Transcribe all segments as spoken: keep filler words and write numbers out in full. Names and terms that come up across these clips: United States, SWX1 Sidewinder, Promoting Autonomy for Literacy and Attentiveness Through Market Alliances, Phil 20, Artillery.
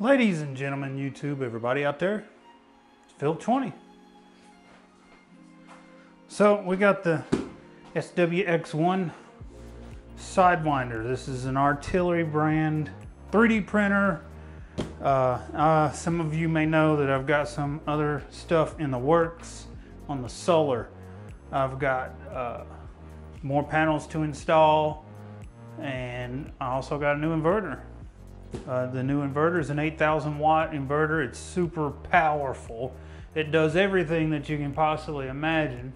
Ladies and gentlemen, YouTube, everybody out there, it's Phil twenty. So we got the S W X one Sidewinder. This is an Artillery brand three D printer. Uh, uh, some of you may know that I've got some other stuff in the works on the solar. I've got uh, more panels to install, and I also got a new inverter. Uh, the new inverter is an eight thousand watt inverter. It's super powerful. It does everything that you can possibly imagine,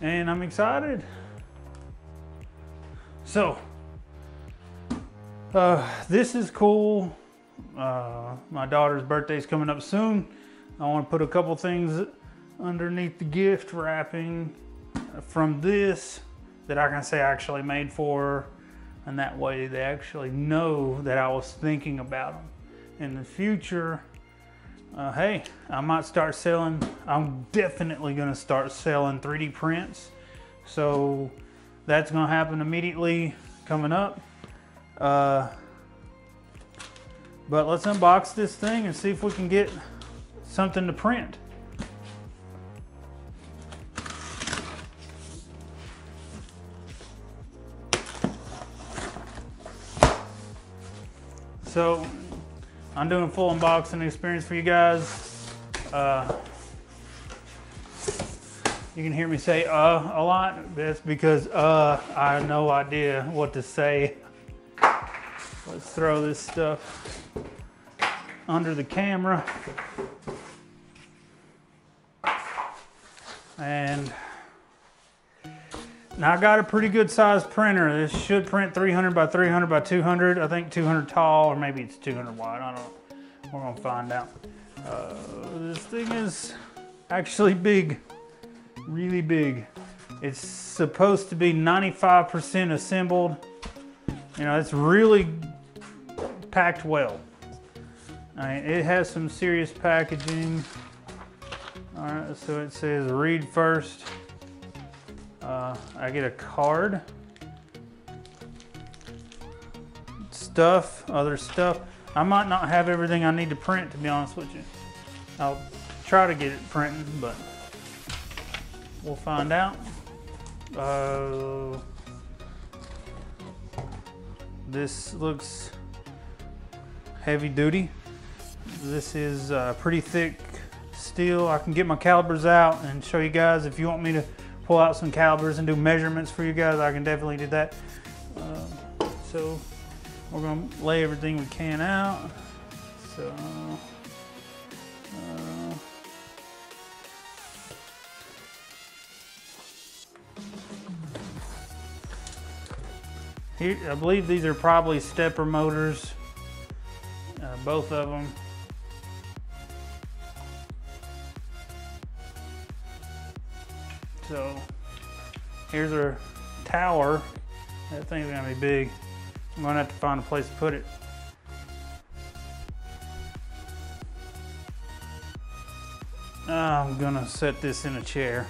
and I'm excited. So uh, this is cool. Uh, my daughter's birthday's coming up soon. I want to put a couple things underneath the gift wrapping from this that I can say I actually made for her. And that way they actually know that I was thinking about them. In the future, uh, hey, I might start selling. I'm definitely gonna start selling three D prints. So that's gonna happen immediately coming up. Uh, but let's unbox this thing and see if we can get something to print. So I'm doing a full unboxing experience for you guys. Uh, you can hear me say uh a lot. That's because uh I have no idea what to say. Let's throw this stuff under the camera. And now I got a pretty good sized printer. This should print three hundred by three hundred by two hundred. I think two hundred tall, or maybe it's two hundred wide. I don't know. We're gonna find out. Uh, this thing is actually big, really big. It's supposed to be ninety-five percent assembled. You know, it's really packed well. All right, it has some serious packaging. All right, so it says read first. Uh, I get a card, stuff, other stuff. I might not have everything I need to print, to be honest with you. I'll try to get it printed, but we'll find out. Uh, this looks heavy duty. This is uh, pretty thick steel. I can get my calipers out and show you guys. If you want me to pull out some calipers and do measurements for you guys, I can definitely do that. Uh, so we're gonna lay everything we can out. So uh, here, I believe these are probably stepper motors, uh, both of them. So here's our tower. That thing's gonna be big. I'm gonna have to find a place to put it. I'm gonna set this in a chair.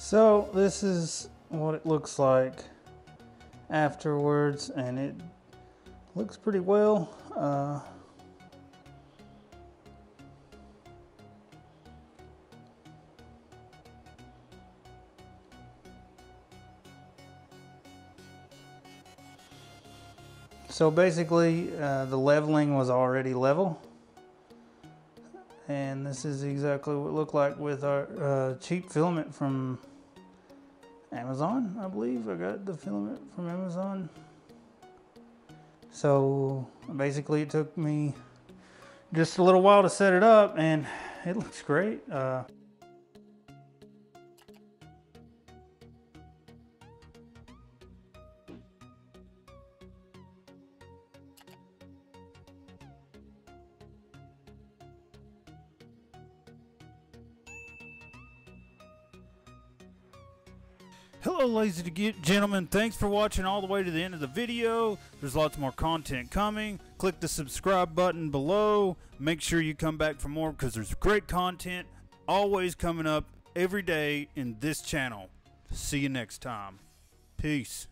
So this is what it looks like afterwards, and it looks pretty well. Uh, so basically uh, the leveling was already level, and this is exactly what it looked like with our uh, cheap filament from Amazon. I believe I got the filament from Amazon. So basically it took me just a little while to set it up, and it looks great. Uh, Hello ladies and gentlemen, thanks for watching all the way to the end of the video. There's lots more content coming. Click the subscribe button below. Make sure you come back for more, because there's great content always coming up every day in this channel. See you next time. Peace.